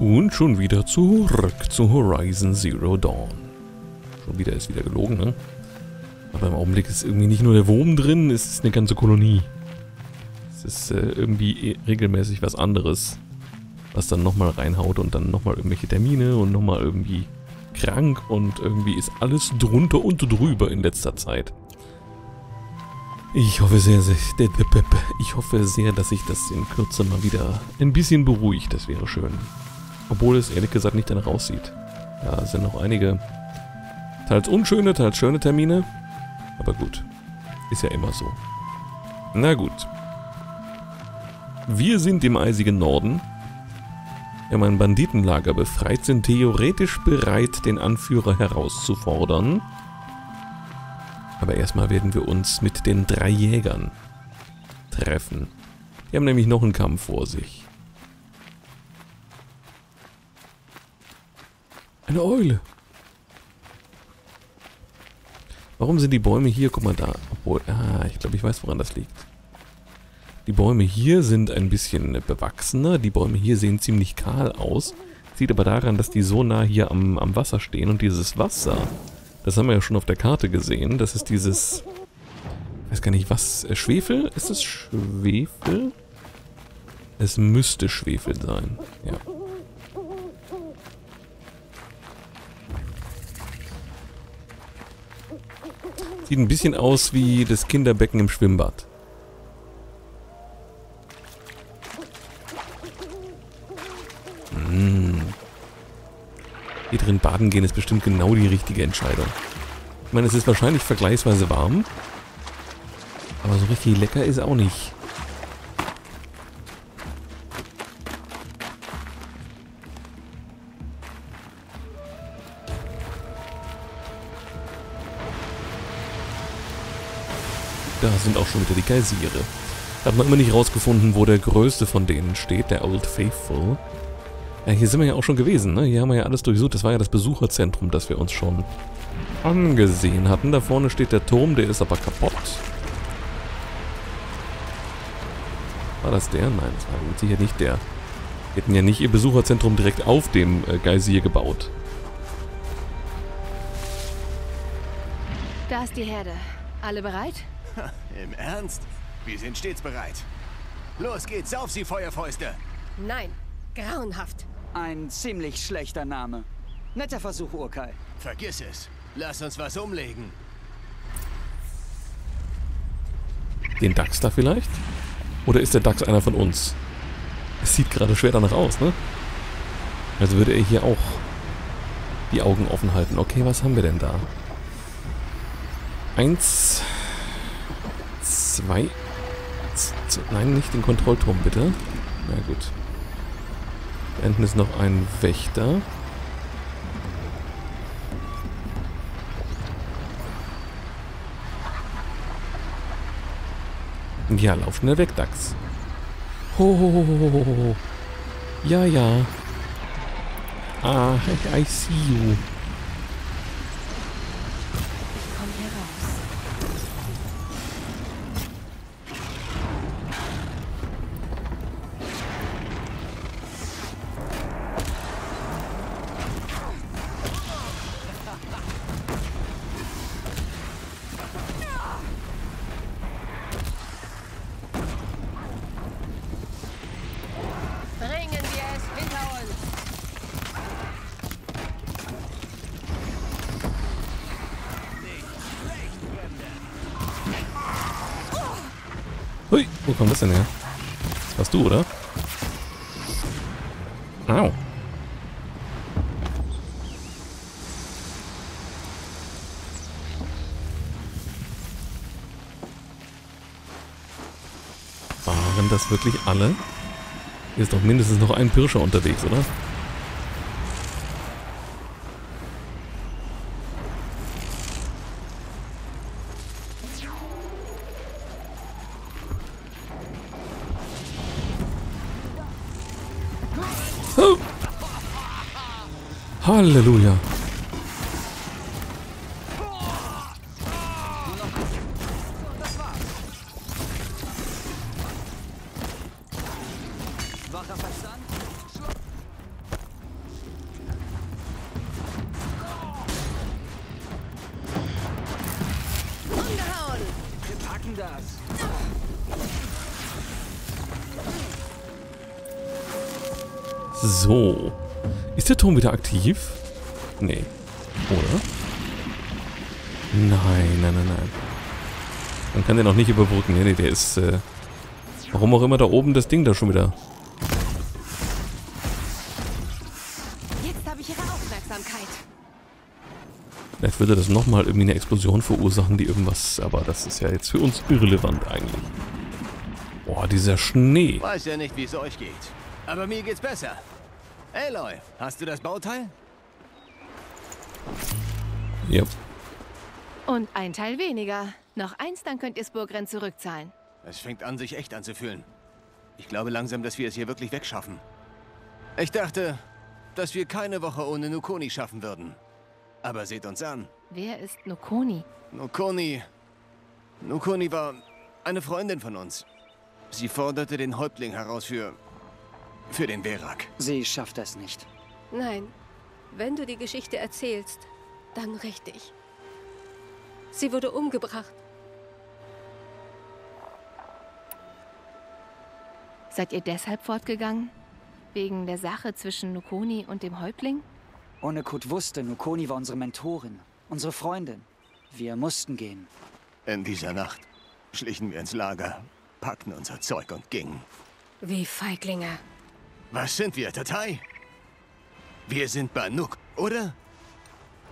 Und schon wieder zurück zu Horizon Zero Dawn. Schon wieder ist wieder gelogen, ne? Aber im Augenblick ist irgendwie nicht nur der Wurm drin, es ist eine ganze Kolonie. Es ist irgendwie regelmäßig was anderes, was dann nochmal reinhaut und dann nochmal irgendwelche Termine und nochmal irgendwie krank und irgendwie ist alles drunter und drüber in letzter Zeit. Ich hoffe sehr, dass sich das in Kürze mal wieder ein bisschen beruhigt, das wäre schön. Obwohl es ehrlich gesagt nicht danach aussieht. Da sind noch einige teils unschöne, teils schöne Termine. Aber gut, ist ja immer so. Na gut. Wir sind im eisigen Norden. Wir haben ein Banditenlager befreit, sind theoretisch bereit, den Anführer herauszufordern. Aber erstmal werden wir uns mit den 3 Jägern treffen. Die haben nämlich noch einen Kampf vor sich. Eine Eule. Warum sind die Bäume hier? Guck mal da. Obwohl, ich glaube, ich weiß, woran das liegt. Die Bäume hier sind ein bisschen bewachsener. Die Bäume hier sehen ziemlich kahl aus. Sieht aber daran, dass die so nah hier am Wasser stehen. Und dieses Wasser... Das haben wir ja schon auf der Karte gesehen. Das ist dieses... Ich weiß gar nicht, was... Schwefel? Ist es Schwefel? Es müsste Schwefel sein. Ja. Sieht ein bisschen aus wie das Kinderbecken im Schwimmbad. Hier drin baden gehen ist bestimmt genau die richtige Entscheidung. Ich meine, es ist wahrscheinlich vergleichsweise warm. Aber so richtig lecker ist auch nicht. Da sind auch schon wieder die Geysire. Da hat man immer nicht rausgefunden, wo der größte von denen steht, der Old Faithful. Ja, hier sind wir ja auch schon gewesen, ne? Hier haben wir ja alles durchsucht. Das war ja das Besucherzentrum, das wir uns schon angesehen hatten. Da vorne steht der Turm, der ist aber kaputt. War das der? Nein, das war sicher nicht der. Die hätten ja nicht ihr Besucherzentrum direkt auf dem Geysir gebaut. Da ist die Herde. Alle bereit? Ha, im Ernst? Wir sind stets bereit. Los geht's, auf sie, Feuerfäuste! Nein. Grauenhaft. Ein ziemlich schlechter Name. Netter Versuch, Urkai. Vergiss es. Lass uns was umlegen. Den Dachs da vielleicht? Oder ist der Dachs einer von uns? Es sieht gerade schwer danach aus, ne? Also würde er hier auch die Augen offen halten. Okay, was haben wir denn da? 1, 2... Nein, nicht den Kontrollturm, bitte. Na gut. Da hinten ist noch ein Wächter. Ja, lauf schnell weg, Dachs. Ho, ho, ho, ho, ho, ho. Ja, ja. Ah, I see you. Komm hier raus. Hui, wo kommt das denn her? Das warst du, oder? Au. Waren das wirklich alle? Hier ist doch mindestens noch ein Pirscher unterwegs, oder? Halleluja. lassen das. So. Ist der Turm wieder aktiv? Nee. Oder? Nein, nein, nein, nein. Man kann den auch nicht überbrücken. Nee, nee, der ist... warum auch immer da oben das Ding da schon wieder... Vielleicht würde das nochmal irgendwie eine Explosion verursachen, die irgendwas... Aber das ist ja jetzt für uns irrelevant eigentlich. Boah, dieser Schnee. Ich weiß ja nicht, wie es euch geht. Aber mir geht's besser. Aloy, hast du das Bauteil? Ja. Yep. Und ein Teil weniger. Noch eins, dann könnt ihr es Burgrend zurückzahlen. Es fängt an, sich echt anzufühlen. Ich glaube langsam, dass wir es hier wirklich wegschaffen. Ich dachte, dass wir keine Woche ohne Nukoni schaffen würden. Aber seht uns an. Wer ist Nukoni? Nukoni war eine Freundin von uns. Sie forderte den Häuptling heraus für den Werak. Sie schafft es nicht. Nein. Wenn du die Geschichte erzählst, dann richtig. Sie wurde umgebracht. Seid ihr deshalb fortgegangen? Wegen der Sache zwischen Nukoni und dem Häuptling? Onokut wusste, Nukoni war unsere Mentorin, unsere Freundin. Wir mussten gehen. In dieser Nacht schlichen wir ins Lager, packten unser Zeug und gingen. Wie Feiglinge. Was sind wir, Tatai? Wir sind Banuk, oder?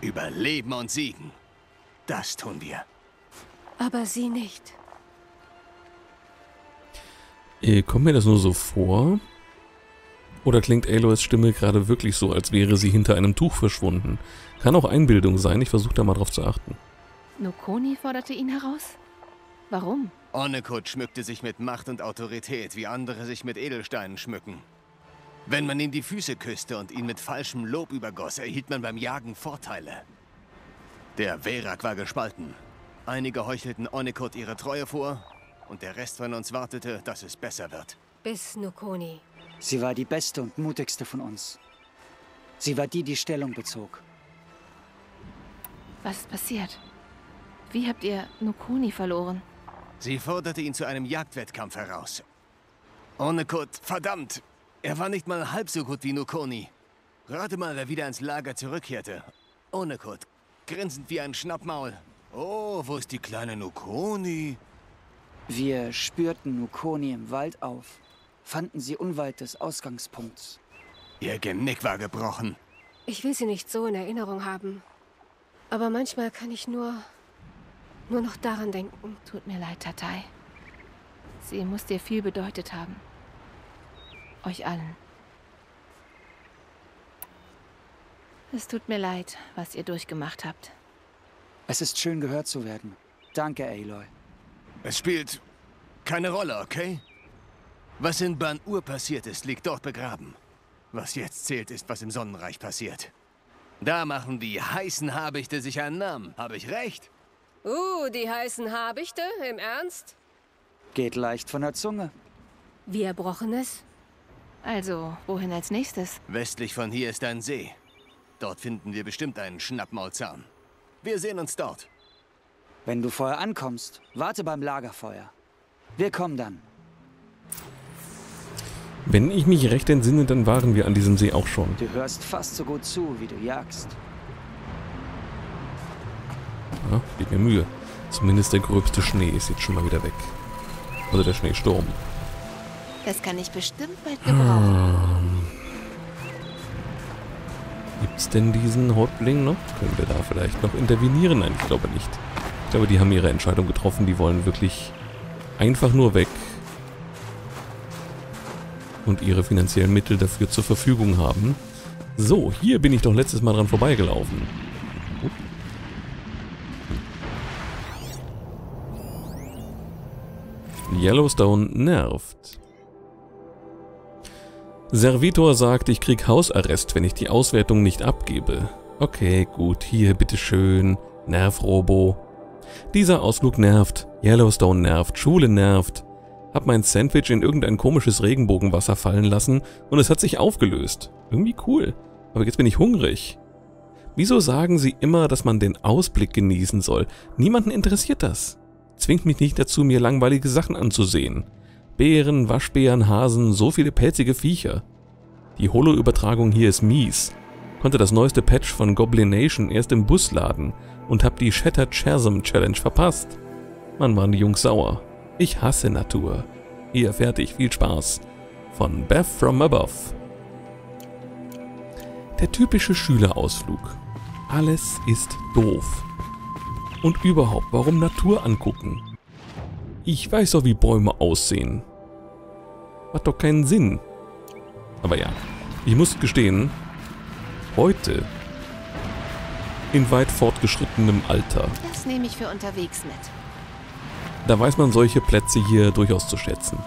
Überleben und siegen. Das tun wir. Aber sie nicht. Kommt mir das nur so vor? Oder klingt Aloys Stimme gerade wirklich so, als wäre sie hinter einem Tuch verschwunden? Kann auch Einbildung sein, ich versuche da mal drauf zu achten. Nukoni forderte ihn heraus? Warum? Onokut schmückte sich mit Macht und Autorität, wie andere sich mit Edelsteinen schmücken. Wenn man ihm die Füße küsste und ihn mit falschem Lob übergoss, erhielt man beim Jagen Vorteile. Der Werak war gespalten. Einige heuchelten Onokut ihre Treue vor und der Rest von uns wartete, dass es besser wird. Bis Nukoni. Sie war die beste und mutigste von uns. Sie war die, die Stellung bezog. Was ist passiert? Wie habt ihr Nukoni verloren? Sie forderte ihn zu einem Jagdwettkampf heraus. Onokut, verdammt! Er war nicht mal halb so gut wie Nukoni. Rate mal, wer wieder ins Lager zurückkehrte. Onokut, grinsend wie ein Schnappmaul. Oh, wo ist die kleine Nukoni? Wir spürten Nukoni im Wald auf. Fanden sie unweit des Ausgangspunkts. Ihr Genick war gebrochen. Ich will sie nicht so in Erinnerung haben. Aber manchmal kann ich nur noch daran denken. Tut mir leid, Tatai. Sie muss dir viel bedeutet haben. Euch allen. Es tut mir leid, was ihr durchgemacht habt. Es ist schön, gehört zu werden. Danke, Aloy. Es spielt keine Rolle, okay? Was in Ban Ur passiert ist, liegt dort begraben. Was jetzt zählt, ist, was im Sonnenreich passiert. Da machen die heißen Habichte sich einen Namen. Habe ich recht? Die heißen Habichte? Im Ernst? Geht leicht von der Zunge. Wie erbrochen es? Also, wohin als nächstes? Westlich von hier ist ein See. Dort finden wir bestimmt einen Schnappmaulzahn. Wir sehen uns dort. Wenn du vorher ankommst, warte beim Lagerfeuer. Wir kommen dann. Wenn ich mich recht entsinne, dann waren wir an diesem See auch schon. Du hörst fast so gut zu, wie du jagst. Ja, gib mir Mühe. Zumindest der gröbste Schnee ist jetzt schon mal wieder weg. Also der Schneesturm. Das kann ich bestimmt bald gebrauchen. Gibt's denn diesen Häuptling noch? Können wir da vielleicht noch intervenieren? Nein, ich glaube nicht. Ich glaube, die haben ihre Entscheidung getroffen. Die wollen wirklich einfach nur weg. Und ihre finanziellen Mittel dafür zur Verfügung haben. So, hier bin ich doch letztes Mal dran vorbeigelaufen. Gut. Yellowstone nervt. Servitor sagt, ich krieg Hausarrest, wenn ich die Auswertung nicht abgebe. Okay, gut, hier, bitteschön. Nerv-Robo. Dieser Ausflug nervt. Yellowstone nervt. Schule nervt. Hab mein Sandwich in irgendein komisches Regenbogenwasser fallen lassen und es hat sich aufgelöst. Irgendwie cool. Aber jetzt bin ich hungrig. Wieso sagen sie immer, dass man den Ausblick genießen soll? Niemanden interessiert das. Zwingt mich nicht dazu, mir langweilige Sachen anzusehen. Bären, Waschbären, Hasen, so viele pelzige Viecher. Die Holo-Übertragung hier ist mies. Konnte das neueste Patch von Goblin Nation erst im Bus laden und hab die Shattered Chasm Challenge verpasst. Mann, waren die Jungs sauer. Ich hasse Natur. Hier, fertig, viel Spaß. Von Beth From Above. Der typische Schülerausflug. Alles ist doof. Und überhaupt, warum Natur angucken? Ich weiß doch, wie Bäume aussehen. Hat doch keinen Sinn. Aber ja, ich muss gestehen, heute, in weit fortgeschrittenem Alter. Das nehme ich für unterwegs mit. Da weiß man solche Plätze hier durchaus zu schätzen.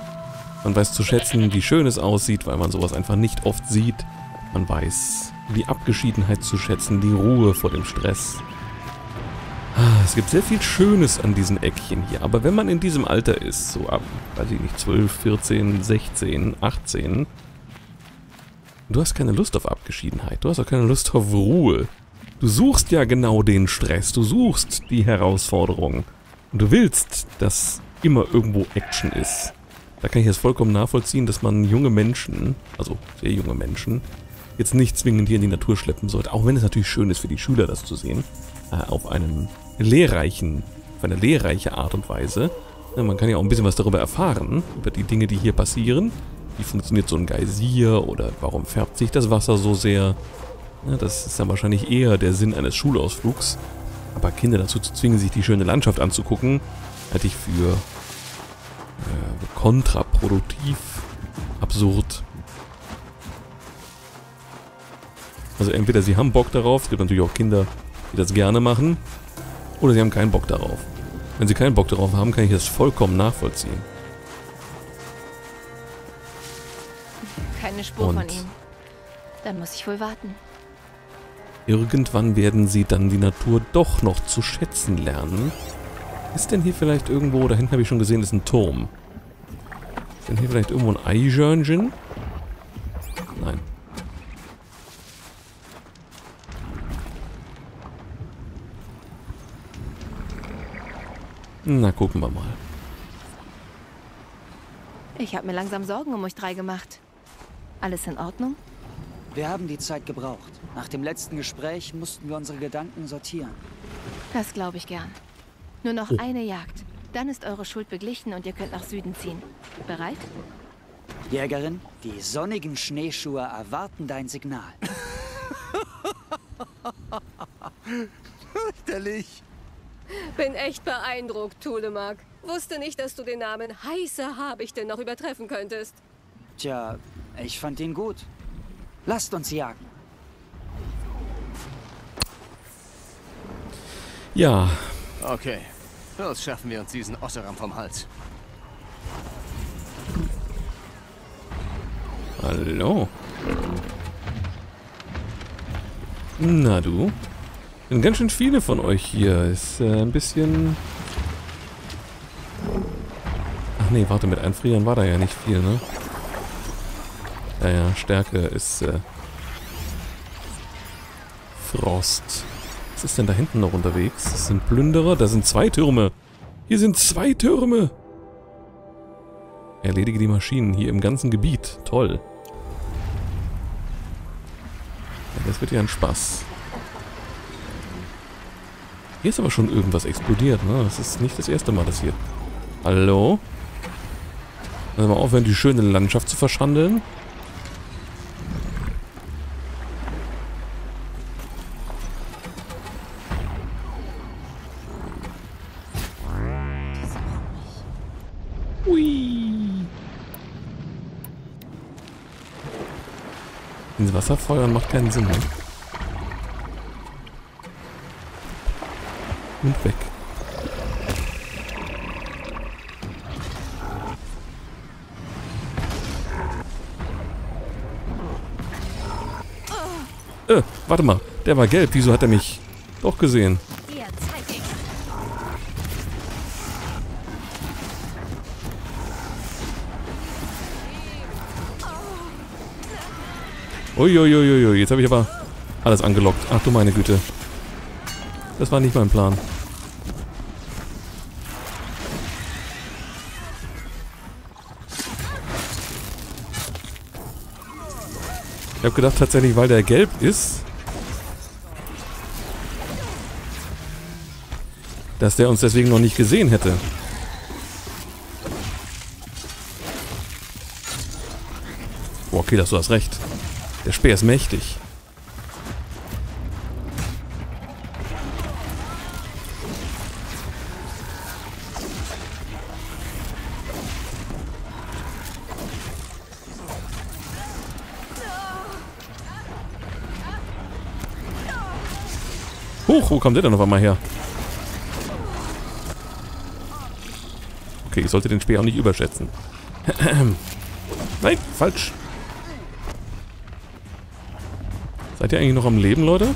Man weiß zu schätzen, wie schön es aussieht, weil man sowas einfach nicht oft sieht. Man weiß die Abgeschiedenheit zu schätzen, die Ruhe vor dem Stress. Es gibt sehr viel Schönes an diesen Eckchen hier, aber wenn man in diesem Alter ist, so ab, weiß ich nicht, 12, 14, 16, 18, du hast keine Lust auf Abgeschiedenheit, du hast auch keine Lust auf Ruhe. Du suchst ja genau den Stress, du suchst die Herausforderung. Und du willst, dass immer irgendwo Action ist. Da kann ich es vollkommen nachvollziehen, dass man junge Menschen, also sehr junge Menschen, jetzt nicht zwingend hier in die Natur schleppen sollte, auch wenn es natürlich schön ist für die Schüler, das zu sehen, auf eine lehrreiche Art und Weise. Ja, man kann ja auch ein bisschen was darüber erfahren, über die Dinge, die hier passieren. Wie funktioniert so ein Geysir oder warum färbt sich das Wasser so sehr? Ja, das ist dann wahrscheinlich eher der Sinn eines Schulausflugs. Aber Kinder dazu zu zwingen, sich die schöne Landschaft anzugucken, halte ich für kontraproduktiv, absurd. Also entweder sie haben Bock darauf, es gibt natürlich auch Kinder, die das gerne machen, oder sie haben keinen Bock darauf. Wenn sie keinen Bock darauf haben, kann ich das vollkommen nachvollziehen. Keine Spur von ihm. Dann muss ich wohl warten. Irgendwann werden sie dann die Natur doch noch zu schätzen lernen. Ist denn hier vielleicht irgendwo, da hinten habe ich schon gesehen, ist ein Turm. Ist denn hier vielleicht irgendwo ein Eichhörnchen? Nein. Na, gucken wir mal. Ich habe mir langsam Sorgen um euch drei gemacht. Alles in Ordnung? Wir haben die Zeit gebraucht. Nach dem letzten Gespräch mussten wir unsere Gedanken sortieren. Das glaube ich gern. Nur noch eine Jagd. Dann ist eure Schuld beglichen und ihr könnt nach Süden ziehen. Bereit? Jägerin, die sonnigen Schneeschuhe erwarten dein Signal. Fürchterlich. Bin echt beeindruckt, Thulemark. Wusste nicht, dass du den Namen Heißer Habichte noch übertreffen könntest. Tja, ich fand ihn gut. Lasst uns jagen. Ja. Okay. Los schaffen wir uns diesen Osseram vom Hals. Hallo. Na du. Sind ganz schön viele von euch hier. Ist ein bisschen... Ach nee, warte, mit Einfrieren war da ja nicht viel, ne? Naja, Stärke ist Frost. Was ist denn da hinten noch unterwegs? Das sind Plünderer. Da sind zwei Türme. Hier sind zwei Türme. Erledige die Maschinen hier im ganzen Gebiet. Toll. Ja, das wird ja ein Spaß. Hier ist aber schon irgendwas explodiert, ne? Das ist nicht das erste Mal, das hier. Hallo? Lass mal aufhören, die schöne Landschaft zu verschandeln. Ins Wasser feuern macht keinen Sinn. Ne? Und weg. Warte mal. Der war gelb. Wieso hat er mich doch gesehen? Uiuiuiui, jetzt habe ich aber alles angelockt. Ach du meine Güte. Das war nicht mein Plan. Ich habe gedacht tatsächlich, weil der gelb ist, dass der uns deswegen noch nicht gesehen hätte. Boah, okay, du hast recht. Der Speer ist mächtig. Huch, wo kommt der denn auf einmal her? Okay, ich sollte den Speer auch nicht überschätzen. Nein, falsch. Seid ihr eigentlich noch am Leben, Leute?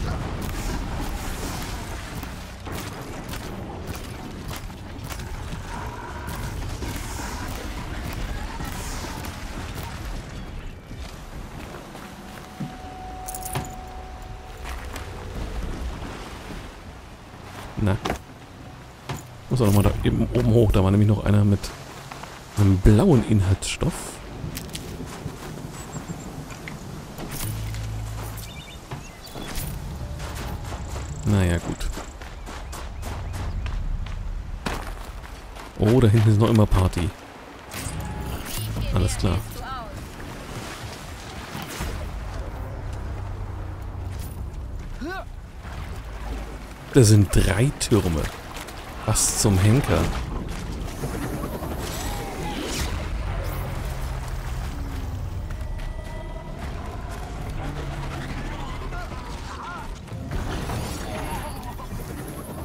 Na. Muss auch nochmal da eben oben hoch. Da war nämlich noch einer mit einem blauen Inhaltsstoff. Naja, gut. Oh, da hinten ist noch immer Party. Alles klar. Da sind 3 Türme. Was zum Henker.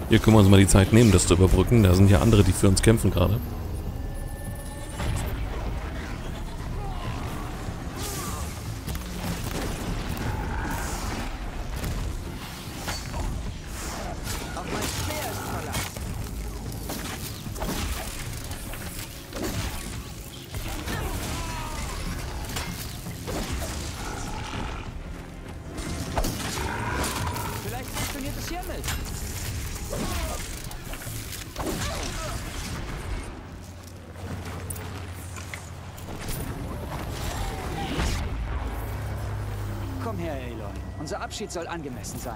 Hier können wir uns mal die Zeit nehmen, das zu überbrücken. Da sind ja andere, die für uns kämpfen gerade. Komm her, Aloy. Unser Abschied soll angemessen sein.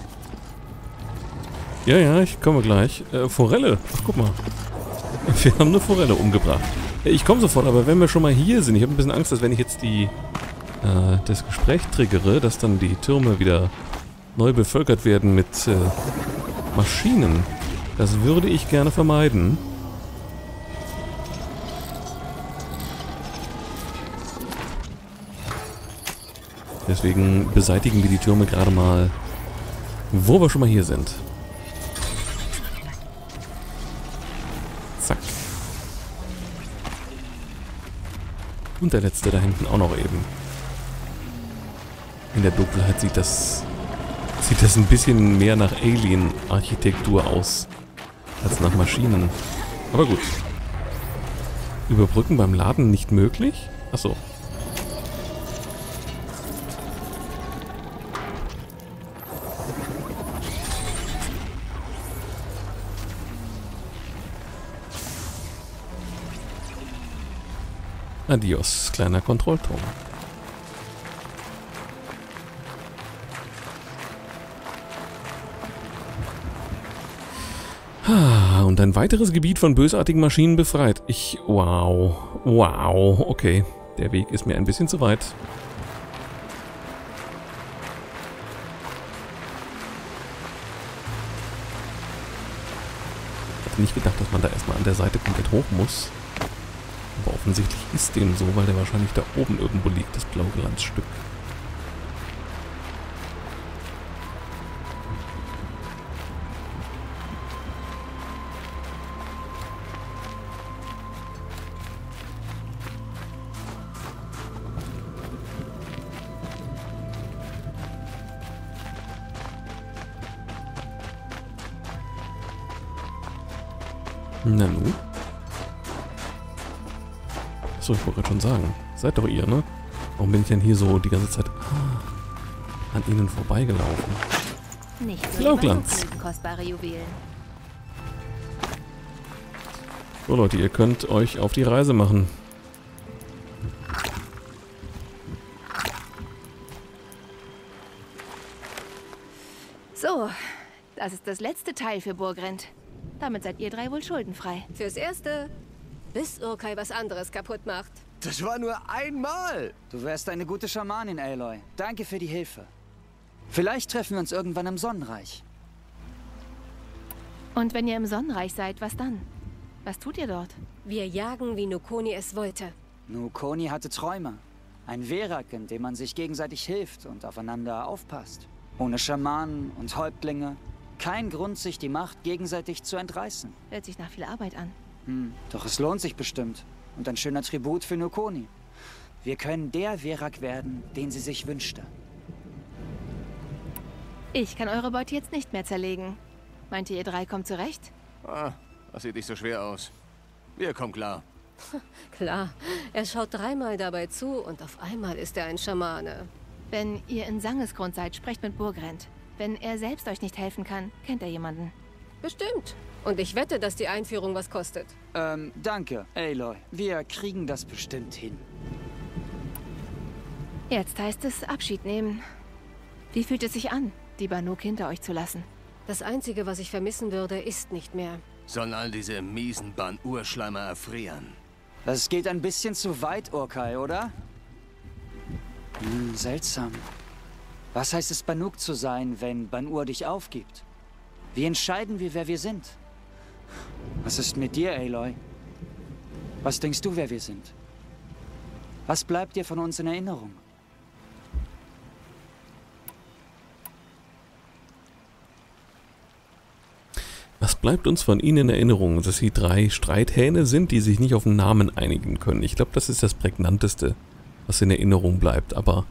Ja, ja, ich komme gleich. Forelle. Ach, guck mal. Wir haben eine Forelle umgebracht. Ich komme sofort, aber wenn wir schon mal hier sind, ich habe ein bisschen Angst, dass wenn ich jetzt die das Gespräch triggere, dass dann die Türme wieder neu bevölkert werden mit Maschinen. Das würde ich gerne vermeiden. Deswegen beseitigen wir die Türme gerade mal, wo wir schon mal hier sind. Zack. Und der letzte da hinten auch noch eben. In der Dunkelheit sieht das ein bisschen mehr nach Alien-Architektur aus, als nach Maschinen. Aber gut. Überbrücken beim Laden nicht möglich? Achso. Adios, kleiner Kontrollturm. Und ein weiteres Gebiet von bösartigen Maschinen befreit. Wow. Wow. Okay. Der Weg ist mir ein bisschen zu weit. Ich hätte nicht gedacht, dass man da erstmal an der Seite komplett hoch muss. Aber offensichtlich ist dem so, weil der wahrscheinlich da oben irgendwo liegt, das blaue Glanzstück. Nanu? Achso, ich wollte gerade schon sagen. Seid doch ihr, ne? Warum bin ich denn hier so die ganze Zeit an ihnen vorbeigelaufen? Blauglanz! So Leute, ihr könnt euch auf die Reise machen. So, das ist das letzte Teil für Burgrend. Damit seid ihr drei wohl schuldenfrei. Fürs Erste, bis Urkai was anderes kaputt macht. Das war nur einmal! Du wärst eine gute Schamanin, Aloy. Danke für die Hilfe. Vielleicht treffen wir uns irgendwann im Sonnenreich. Und wenn ihr im Sonnenreich seid, was dann? Was tut ihr dort? Wir jagen, wie Nukoni es wollte. Nukoni hatte Träume. Ein Werak, in dem man sich gegenseitig hilft und aufeinander aufpasst. Ohne Schamanen und Häuptlinge. Kein Grund, sich die Macht gegenseitig zu entreißen. Hört sich nach viel Arbeit an. Doch es lohnt sich bestimmt. Und ein schöner Tribut für Nukoni. Wir können der Werak werden, den sie sich wünschte. Ich kann eure Beute jetzt nicht mehr zerlegen. Meint ihr, ihr drei kommt zurecht? Ah, das sieht nicht so schwer aus. Wir kommen klar. Klar. Er schaut dreimal dabei zu und auf einmal ist er ein Schamane. Wenn ihr in Sangesgrund seid, sprecht mit Burgrend. Wenn er selbst euch nicht helfen kann, kennt er jemanden. Bestimmt. Und ich wette, dass die Einführung was kostet. Danke, Aloy. Wir kriegen das bestimmt hin. Jetzt heißt es Abschied nehmen. Wie fühlt es sich an, die Banuk hinter euch zu lassen? Das Einzige, was ich vermissen würde, ist nicht mehr. Sollen all diese miesen Ban Ur-Schleimer erfrieren? Das geht ein bisschen zu weit, Urkai, oder? Seltsam. Was heißt es, Banuk zu sein, wenn Ban Ur dich aufgibt? Wie entscheiden wir, wer wir sind? Was ist mit dir, Aloy? Was denkst du, wer wir sind? Was bleibt dir von uns in Erinnerung? Was bleibt uns von ihnen in Erinnerung? Dass sie drei Streithähne sind, die sich nicht auf einen Namen einigen können. Ich glaube, das ist das Prägnanteste, was in Erinnerung bleibt. Aber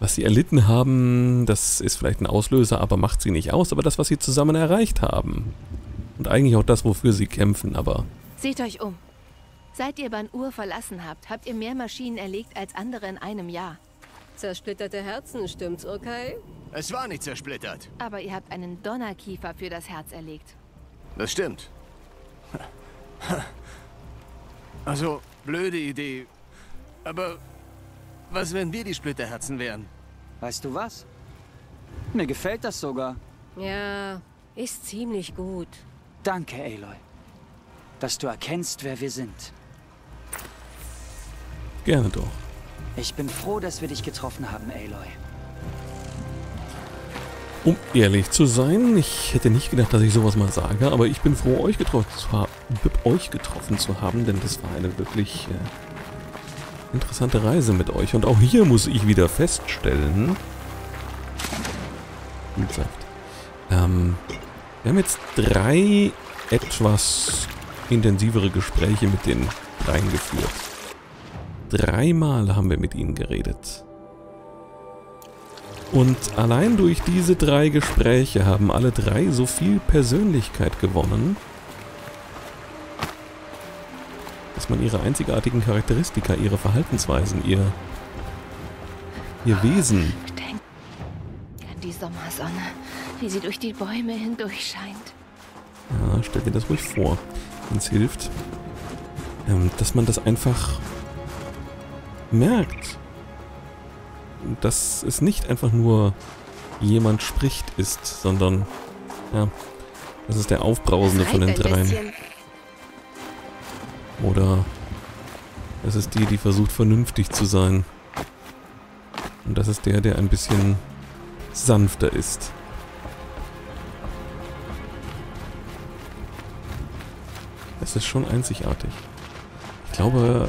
was sie erlitten haben, das ist vielleicht ein Auslöser, aber macht sie nicht aus. Aber das, was sie zusammen erreicht haben. Und eigentlich auch das, wofür sie kämpfen, aber... Seht euch um. Seit ihr Ban Ur verlassen habt, habt ihr mehr Maschinen erlegt als andere in einem Jahr. Zersplitterte Herzen, stimmt's, Urkai? Es war nicht zersplittert. Aber ihr habt einen Donnerkiefer für das Herz erlegt. Das stimmt. Also, blöde Idee. Aber... was, wenn wir die Splitterherzen wären? Weißt du was? Mir gefällt das sogar. Ja, ist ziemlich gut. Danke, Aloy. Dass du erkennst, wer wir sind. Gerne doch. Ich bin froh, dass wir dich getroffen haben, Aloy. Um ehrlich zu sein, ich hätte nicht gedacht, dass ich sowas mal sage, aber ich bin froh, euch getroffen zu haben, denn das war eine wirklich... interessante Reise mit euch. Und auch hier muss ich wieder feststellen. Wie gesagt. Wir haben jetzt drei etwas intensivere Gespräche mit den dreien geführt. Dreimal haben wir mit ihnen geredet. Und allein durch diese drei Gespräche haben alle drei so viel Persönlichkeit gewonnen, dass man ihre einzigartigen Charakteristika, ihre Verhaltensweisen, ihr Wesen... Ich denke an die Sommersonne, wie sie durch die Bäume hindurch scheint. Ja, stell dir das ruhig vor, wenn es hilft. Dass man das einfach merkt. Dass es nicht einfach nur jemand spricht ist, sondern... ja, das ist der Aufbrausende von den dreien. Oder es ist die, die versucht, vernünftig zu sein. Und das ist der, der ein bisschen sanfter ist. Es ist schon einzigartig. Ich glaube...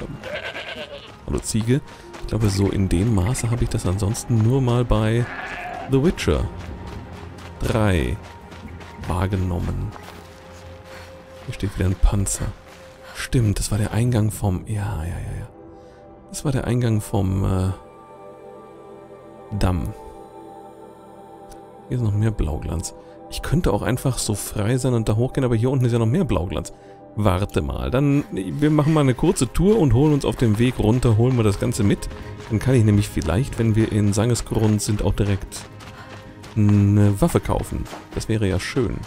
hallo Ziege. Ich glaube, so in dem Maße habe ich das ansonsten nur mal bei The Witcher 3 wahrgenommen. Hier steht wieder ein Panzer. Stimmt, das war der Eingang vom... ja. Das war der Eingang vom Damm. Hier ist noch mehr Blauglanz. Ich könnte auch einfach so frei sein und da hochgehen, aber hier unten ist ja noch mehr Blauglanz. Warte mal, dann... wir machen mal eine kurze Tour und holen uns auf dem Weg runter, holen wir das Ganze mit. Dann kann ich nämlich vielleicht, wenn wir in Sangesgrund sind, auch direkt eine Waffe kaufen. Das wäre ja schön.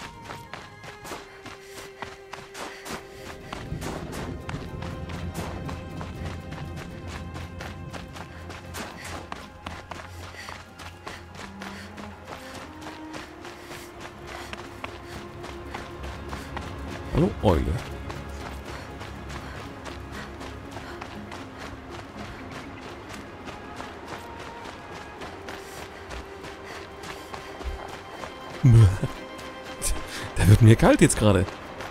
Hallo Eule. Da wird mir kalt jetzt gerade.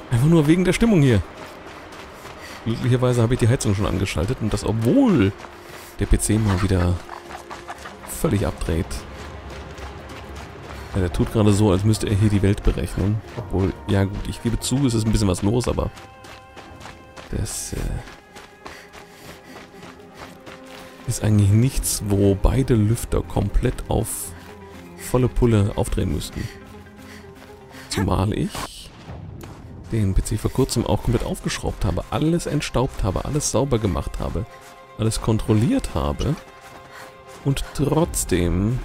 Einfach nur wegen der Stimmung hier. Glücklicherweise habe ich die Heizung schon angeschaltet und das, obwohl der PC mal wieder völlig abdreht. Ja, der tut gerade so, als müsste er hier die Welt berechnen. Obwohl, ja gut, ich gebe zu, es ist ein bisschen was los, aber das ist eigentlich nichts, wo beide Lüfter komplett auf volle Pulle aufdrehen müssten. Zumal ich den PC vor kurzem auch komplett aufgeschraubt habe, alles entstaubt habe, alles sauber gemacht habe, alles kontrolliert habe und trotzdem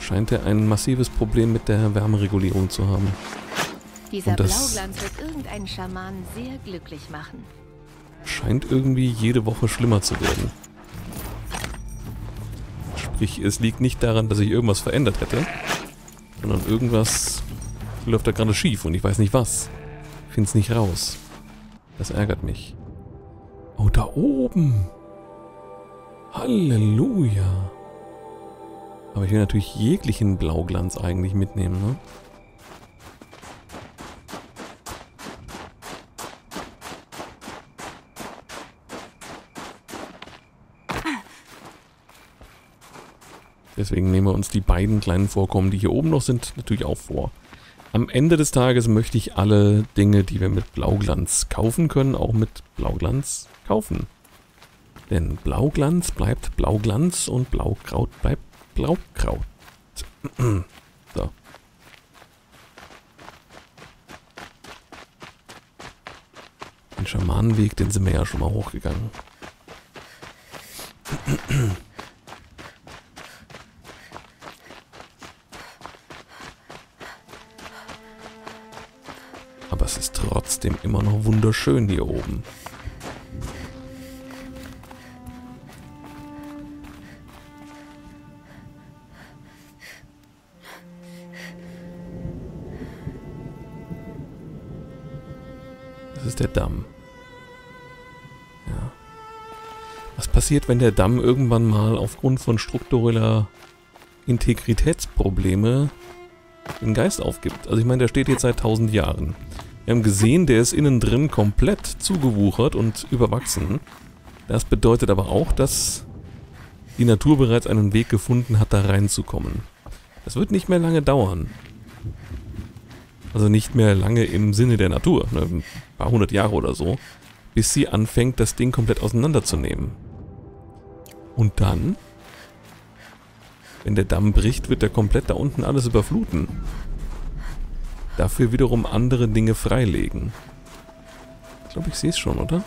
scheint er ein massives Problem mit der Wärmeregulierung zu haben. Dieser Blauglanz wird irgendeinen Schamanen sehr glücklich machen. Scheint irgendwie jede Woche schlimmer zu werden. Sprich, es liegt nicht daran, dass ich irgendwas verändert hätte, sondern irgendwas läuft da gerade schief und ich weiß nicht was. Ich finde es nicht raus. Das ärgert mich. Oh, da oben! Halleluja! Aber ich will natürlich jeglichen Blauglanz eigentlich mitnehmen, ne? Deswegen nehmen wir uns die beiden kleinen Vorkommen, die hier oben noch sind, natürlich auch vor. Am Ende des Tages möchte ich alle Dinge, die wir mit Blauglanz kaufen können, auch mit Blauglanz kaufen. Denn Blauglanz bleibt Blauglanz und Blaukraut bleibt Blaukraut. So. Den Schamanenweg, den sind wir ja schon mal hochgegangen. Aber es ist trotzdem immer noch wunderschön hier oben. Der Damm. Ja. Was passiert, wenn der Damm irgendwann mal aufgrund von struktureller Integritätsprobleme den Geist aufgibt? Also ich meine, der steht jetzt seit 1000 Jahren. Wir haben gesehen, der ist innen drin komplett zugewuchert und überwachsen. Das bedeutet aber auch, dass die Natur bereits einen Weg gefunden hat, da reinzukommen. Das wird nicht mehr lange dauern. Also nicht mehr lange im Sinne der Natur, ne, ein paar hundert Jahre oder so, bis sie anfängt, das Ding komplett auseinanderzunehmen. Und dann, wenn der Damm bricht, wird er komplett da unten alles überfluten. Dafür wiederum andere Dinge freilegen. Ich glaube, ich sehe es schon, oder?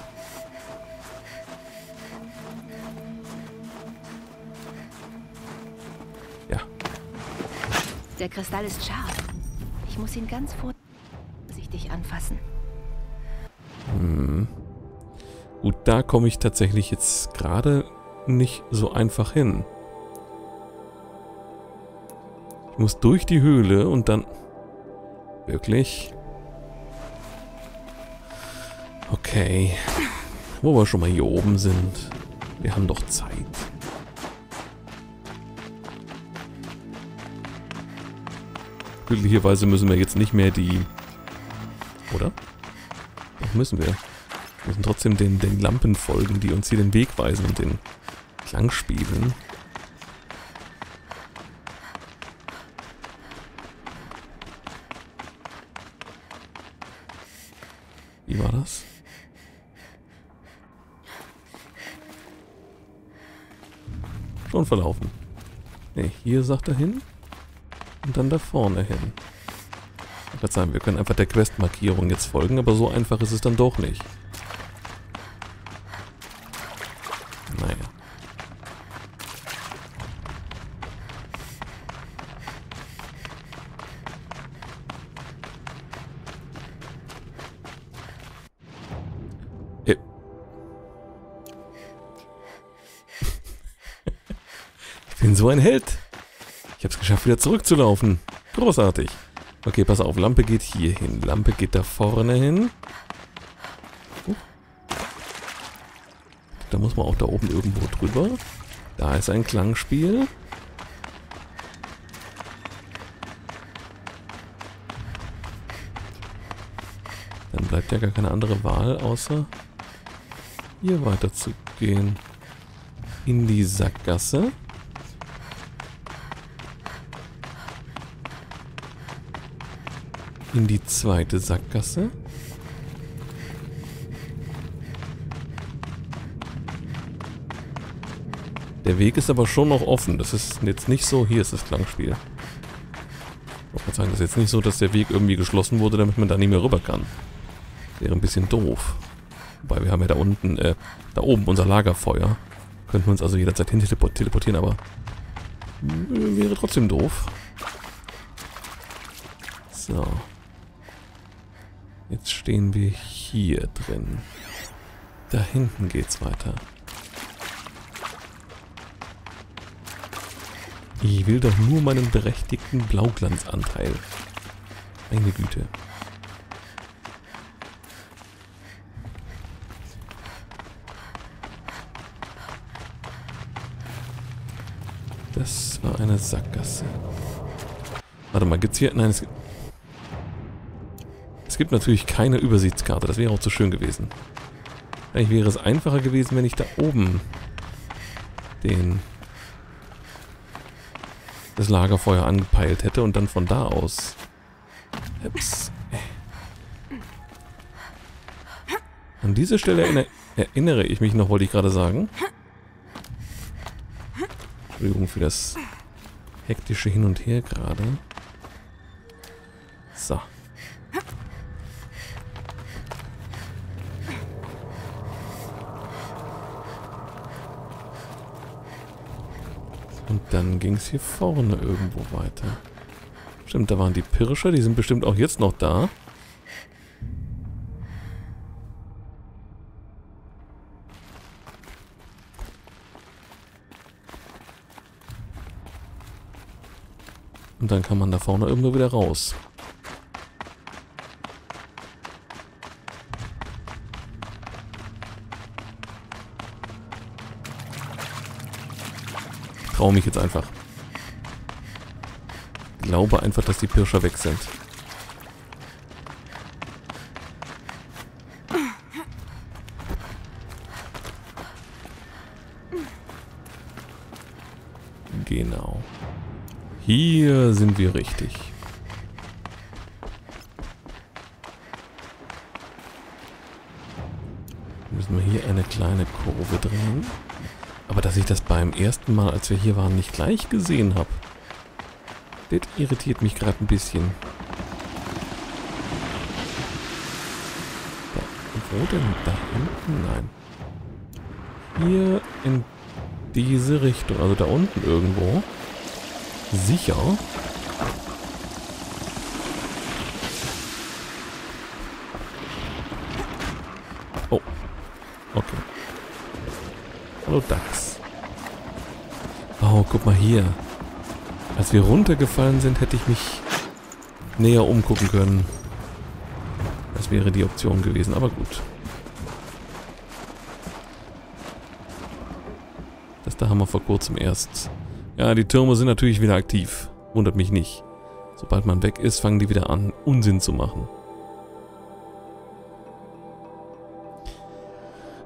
Ja. Der Kristall ist scharf. Ich muss ihn ganz vorsichtig anfassen. Hm. Gut, da komme ich tatsächlich jetzt gerade nicht so einfach hin. Ich muss durch die Höhle und dann... Wirklich? Okay. Wo wir schon mal hier oben sind. Wir haben doch Zeit. Glücklicherweise müssen wir jetzt nicht mehr die... Oder? Doch müssen wir. Wir müssen trotzdem den Lampen folgen, die uns hier den Weg weisen und den Klang spielen. Wie war das? Schon verlaufen. Ne, hier sagt er hin. Und dann da vorne hin. Ich würde sagen, wir können einfach der Questmarkierung jetzt folgen, aber so einfach ist es dann doch nicht. Naja. Ich bin so ein Held! Ich habe es geschafft, wieder zurückzulaufen. Großartig. Okay, pass auf. Lampe geht hier hin. Lampe geht da vorne hin. Da muss man auch da oben irgendwo drüber. Da ist ein Klangspiel. Dann bleibt ja gar keine andere Wahl, außer hier weiter zu gehen. In die Sackgasse. In die zweite Sackgasse. Der Weg ist aber schon noch offen. Das ist jetzt nicht so. Hier ist das Klangspiel. Ich wollte gerade sagen, das ist jetzt nicht so, dass der Weg irgendwie geschlossen wurde, damit man da nicht mehr rüber kann. Wäre ein bisschen doof. Wobei wir haben ja da unten, da oben unser Lagerfeuer. Könnten wir uns also jederzeit hin teleportieren, aber wäre trotzdem doof. So. Jetzt stehen wir hier drin. Da hinten geht's weiter. Ich will doch nur meinen berechtigten Blauglanzanteil. Meine Güte. Das war eine Sackgasse. Warte mal, gibt's hier... Nein, es gibt natürlich keine Übersichtskarte. Das wäre auch zu schön gewesen. Eigentlich wäre es einfacher gewesen, wenn ich da oben den... das Lagerfeuer angepeilt hätte und dann von da aus. Ups. An dieser Stelle erinnere ich mich noch, wollte ich gerade sagen. Entschuldigung für das hektische Hin und Her gerade. So. Und dann ging es hier vorne irgendwo weiter. Stimmt, da waren die Pirscher, die sind bestimmt auch jetzt noch da. Und dann kann man da vorne irgendwo wieder raus. Traue mich jetzt einfach. Glaube einfach, dass die Pirscher weg sind. Genau. Hier sind wir richtig. Müssen wir hier eine kleine Kurve drehen. Aber dass ich das beim ersten Mal, als wir hier waren, nicht gleich gesehen habe, das irritiert mich gerade ein bisschen. Da, wo denn? Da hinten? Nein. Hier in diese Richtung, also da unten irgendwo. Sicher. Oh. Okay. Hallo Dax. Oh, guck mal hier. Als wir runtergefallen sind, hätte ich mich näher umgucken können. Das wäre die Option gewesen, aber gut. Das da haben wir vor kurzem erst. Ja, die Türme sind natürlich wieder aktiv. Wundert mich nicht. Sobald man weg ist, fangen die wieder an, Unsinn zu machen.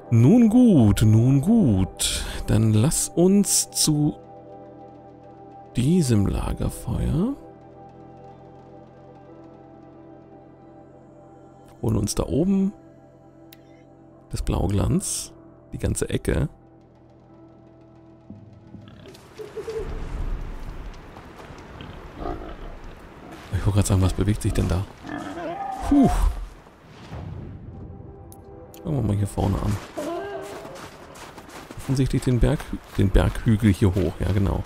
Nun gut, nun gut. Dann lass uns zu diesem Lagerfeuer. Holen uns da oben das Blauglanz, die ganze Ecke. Ich wollte gerade sagen, was bewegt sich denn da? Puh. Schauen wir mal hier vorne an. Offensichtlich den Berghügel hier hoch. Ja, genau.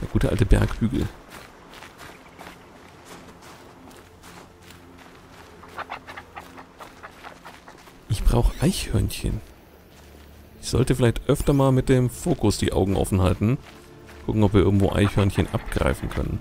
Der gute alte Berghügel. Ich brauche Eichhörnchen. Ich sollte vielleicht öfter mal mit dem Fokus die Augen offen halten. Gucken, ob wir irgendwo Eichhörnchen abgreifen können.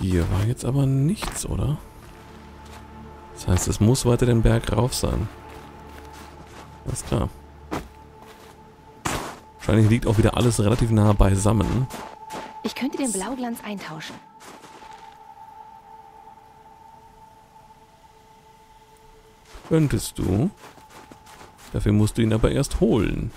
Hier war jetzt aber nichts, oder? Das heißt, es muss weiter den Berg rauf sein. Alles klar. Wahrscheinlich liegt auch wieder alles relativ nah beisammen. Ich könnte den Blauglanz eintauschen. Könntest du. Dafür musst du ihn aber erst holen.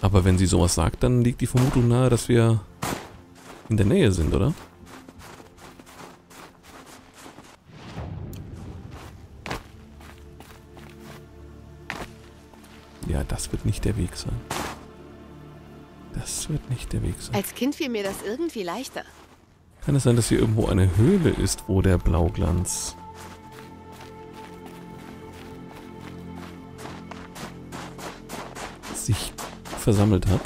Aber wenn sie sowas sagt, dann liegt die Vermutung nahe, dass wir in der Nähe sind, oder? Ja, das wird nicht der Weg sein. Das wird nicht der Weg sein. Als Kind fiel mir das irgendwie leichter. Kann es sein, dass hier irgendwo eine Höhle ist, wo der Blauglanz... sich versammelt hat?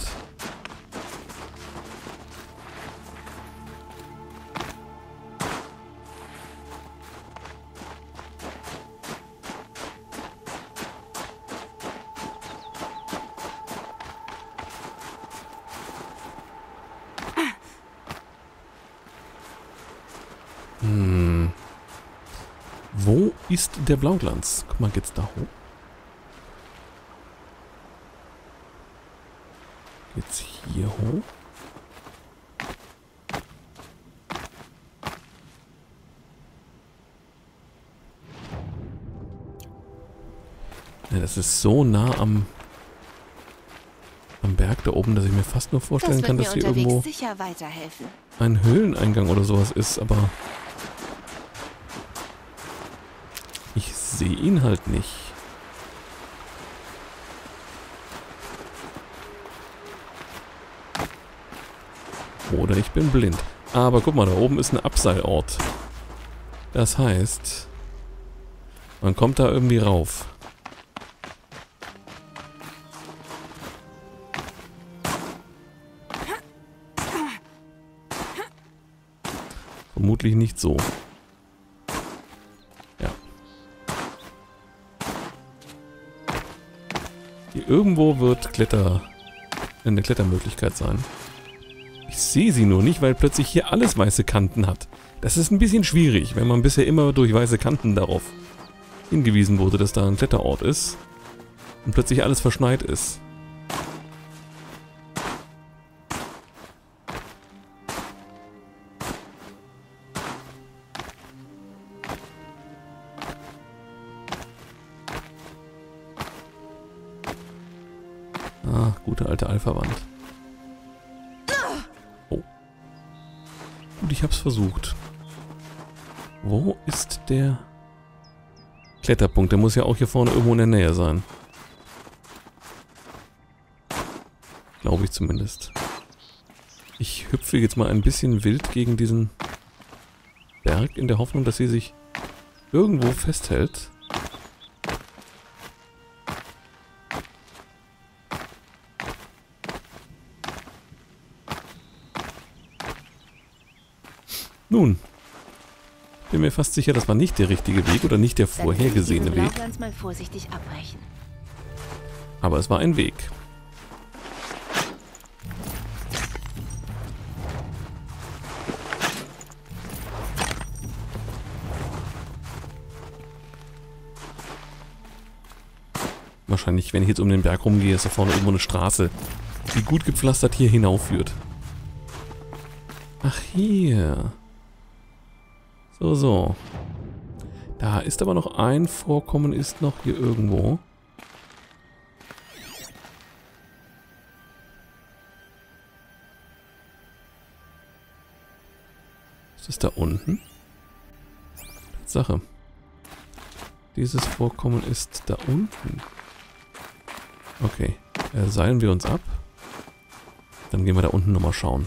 Wo ist der Blauglanz? Guck mal, geht's da hoch? Geht's hier hoch? Ja, das ist so nah am Berg da oben, dass ich mir fast nur vorstellen kann, dass hier irgendwo ein Höhleneingang oder sowas ist, aber... ich sehe ihn halt nicht. Oder ich bin blind. Aber guck mal, da oben ist ein Abseilort. Das heißt, man kommt da irgendwie rauf. Vermutlich nicht so. Irgendwo wird eine Klettermöglichkeit sein. Ich sehe sie nur nicht, weil plötzlich hier alles weiße Kanten hat. Das ist ein bisschen schwierig, wenn man bisher immer durch weiße Kanten darauf hingewiesen wurde, dass da ein Kletterort ist. Und plötzlich alles verschneit ist. Verwandt. Oh. Gut, ich hab's versucht. Wo ist der Kletterpunkt? Der muss ja auch hier vorne irgendwo in der Nähe sein. Glaube ich zumindest. Ich hüpfe jetzt mal ein bisschen wild gegen diesen Berg in der Hoffnung, dass sie sich irgendwo festhält. Nun, bin mir fast sicher, das war nicht der richtige Weg oder nicht der vorhergesehene Weg. Aber es war ein Weg. Wahrscheinlich, wenn ich jetzt um den Berg rumgehe, ist da vorne irgendwo eine Straße, die gut gepflastert hier hinaufführt. Ach, hier... so, so. Da ist aber noch ein Vorkommen, ist noch hier irgendwo. Ist das da unten? Tatsache. Dieses Vorkommen ist da unten. Okay. Seilen wir uns ab. Dann gehen wir da unten nochmal schauen.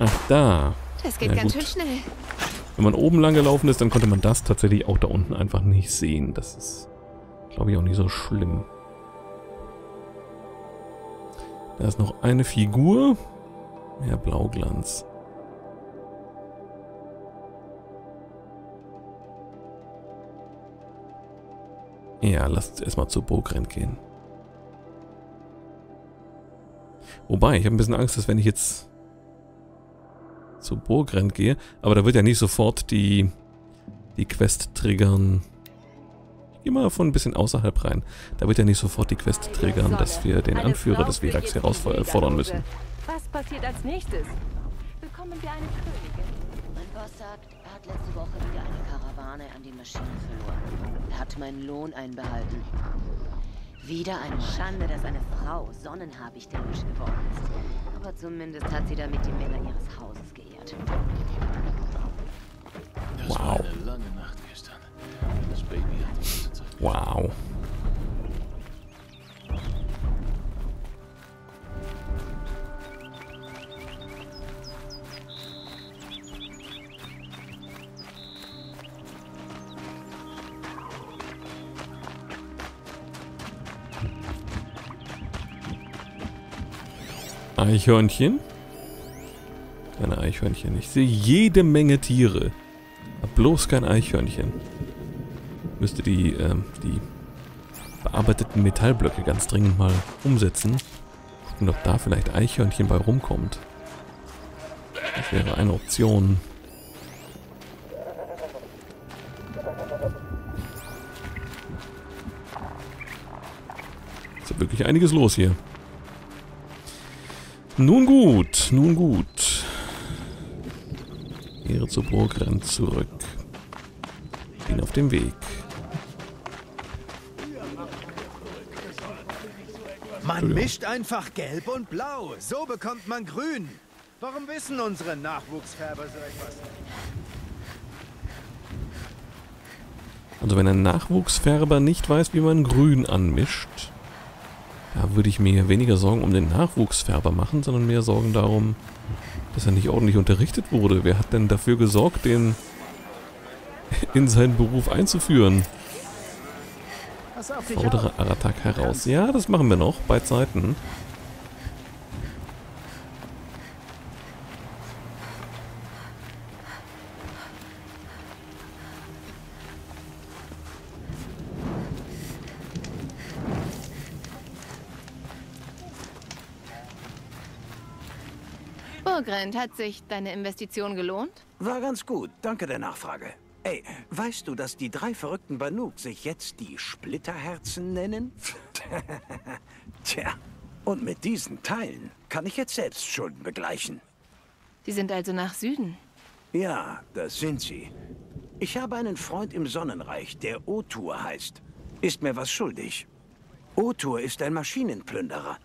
Ach, da. Das geht ganz schön schnell. Wenn man oben lang gelaufen ist, dann konnte man das tatsächlich auch da unten einfach nicht sehen. Das ist, glaube ich, auch nicht so schlimm. Da ist noch eine Figur. Mehr Blauglanz. Ja, lasst erstmal zur Burgrend gehen. Wobei, ich habe ein bisschen Angst, dass wenn ich jetzt zu Burgrend gehe, aber da wird ja nicht sofort die Quest triggern. Ich gehe mal von ein bisschen außerhalb rein. Da wird ja nicht sofort die Quest triggern, dass wir den Anführer des Weraks herausfordern müssen. Was passiert als nächstes? Bekommen wir eine Königin? Mein Boss sagt, er hat letzte Woche wieder eine Karawane an die Maschine verloren. Er hat meinen Lohn einbehalten. Wieder eine Schande, dass eine Frau sonnenhabichtändisch geworden ist. Aber zumindest hat sie damit die Männer ihres Hauses geehrt. Das war eine lange Nacht gestern. Das Baby hat die ganze Zeit. Wow. Eichhörnchen. Keine Eichhörnchen. Ich sehe jede Menge Tiere. Hab bloß kein Eichhörnchen. Müsste die bearbeiteten Metallblöcke ganz dringend mal umsetzen. Gucken, ob da vielleicht Eichhörnchen bei rumkommt. Das wäre eine Option. Ist ja wirklich einiges los hier. Nun gut, nun gut. Ehre zur Burgrend zurück. Bin auf dem Weg. Man mischt einfach Gelb und Blau. So bekommt man Grün. Warum wissen unsere Nachwuchsfärber so etwas? Also wenn ein Nachwuchsfärber nicht weiß, wie man Grün anmischt, da würde ich mir weniger Sorgen um den Nachwuchsfärber machen, sondern mehr Sorgen darum, dass er nicht ordentlich unterrichtet wurde. Wer hat denn dafür gesorgt, den in seinen Beruf einzuführen? Fordere Aratak heraus. Ja, das machen wir noch, bei Zeiten. Burgrend, hat sich deine Investition gelohnt? War ganz gut, danke der Nachfrage. Ey, weißt du, dass die drei verrückten Banuk sich jetzt die Splitterherzen nennen? Tja, und mit diesen Teilen kann ich jetzt selbst Schulden begleichen. Sie sind also nach Süden? Ja, das sind sie. Ich habe einen Freund im Sonnenreich, der O'Tour heißt. Ist mir was schuldig. O'Tour ist ein Maschinenplünderer.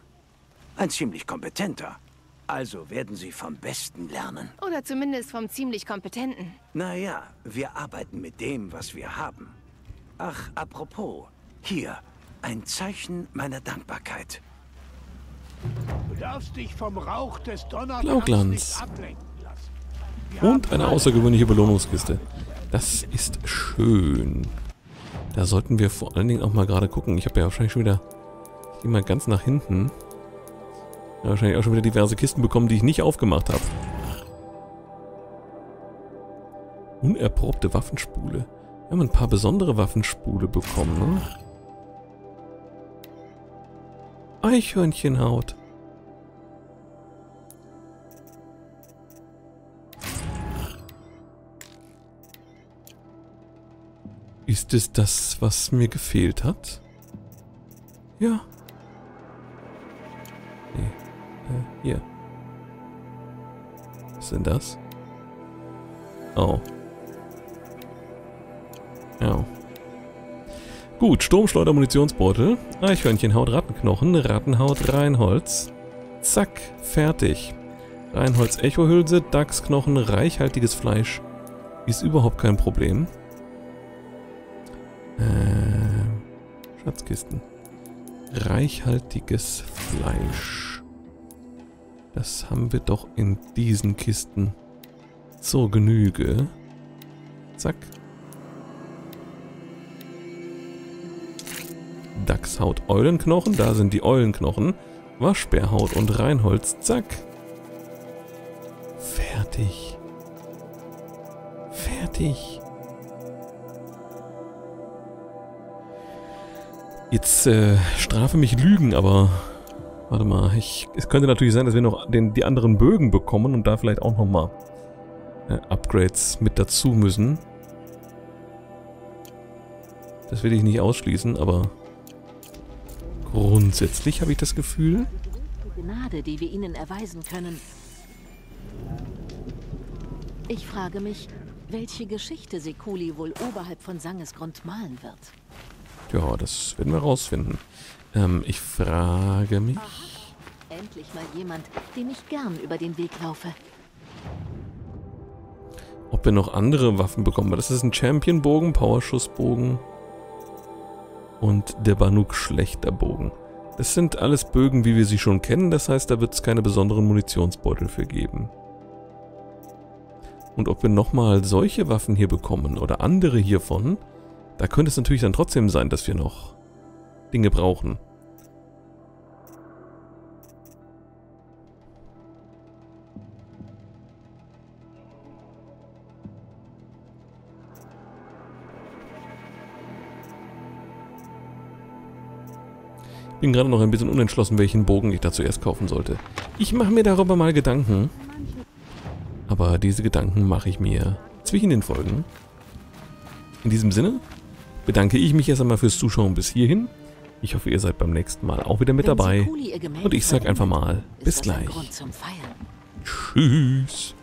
Ein ziemlich kompetenter. Also werden Sie vom Besten lernen. Oder zumindest vom ziemlich Kompetenten. Naja, wir arbeiten mit dem, was wir haben. Ach, apropos, hier, ein Zeichen meiner Dankbarkeit. Du darfst dich vom Rauch des Donnerglanz nicht ablenken lassen. Und eine außergewöhnliche Belohnungskiste. Das ist schön. Da sollten wir vor allen Dingen auch mal gerade gucken. Ich habe ja wahrscheinlich schon wieder immer ganz nach hinten. Wahrscheinlich auch schon wieder diverse Kisten bekommen, die ich nicht aufgemacht habe. Unerprobte Waffenspule. Wir haben ein paar besondere Waffenspule bekommen, ne? Eichhörnchenhaut. Ist es das, was mir gefehlt hat? Ja. Hier. Was ist denn das? Oh. Oh. Gut, Sturmschleuder, Munitionsbeutel, Eichhörnchenhaut, Rattenknochen, Rattenhaut, Reinholz. Zack, fertig. Reinholz, Echohülse, Dachsknochen, reichhaltiges Fleisch. Ist überhaupt kein Problem. Schatzkisten. Reichhaltiges Fleisch. Das haben wir doch in diesen Kisten zur Genüge. Zack. Dachshaut, Eulenknochen. Da sind die Eulenknochen. Waschbärhaut und Reinholz. Zack. Fertig. Fertig. Jetzt strafe mich Lügen, aber warte mal, es könnte natürlich sein, dass wir noch die anderen Bögen bekommen und da vielleicht auch nochmal Upgrades mit dazu müssen. Das will ich nicht ausschließen, aber grundsätzlich habe ich das Gefühl. Gnade, die wir ihnen erweisen können. Ich frage mich, welche Geschichte Sekuli wohl oberhalb von Sangesgrund malen wird. Ja, das werden wir rausfinden. Ich frage mich... Endlich mal jemand, dem ich gern über den Weg laufe. Ob wir noch andere Waffen bekommen. Das ist ein Champion-Bogen, Powerschussbogen und der Banuk-Schlechter-Bogen. Das sind alles Bögen, wie wir sie schon kennen. Das heißt, da wird es keine besonderen Munitionsbeutel für geben. Und ob wir nochmal solche Waffen hier bekommen oder andere hiervon... Da könnte es natürlich dann trotzdem sein, dass wir noch Dinge brauchen. Ich bin gerade noch ein bisschen unentschlossen, welchen Bogen ich da zuerst kaufen sollte. Ich mache mir darüber mal Gedanken. Aber diese Gedanken mache ich mir zwischen den Folgen. In diesem Sinne... bedanke ich mich erst einmal fürs Zuschauen bis hierhin. Ich hoffe, ihr seid beim nächsten Mal auch wieder mit dabei. Und ich sage einfach mal, bis gleich. Tschüss.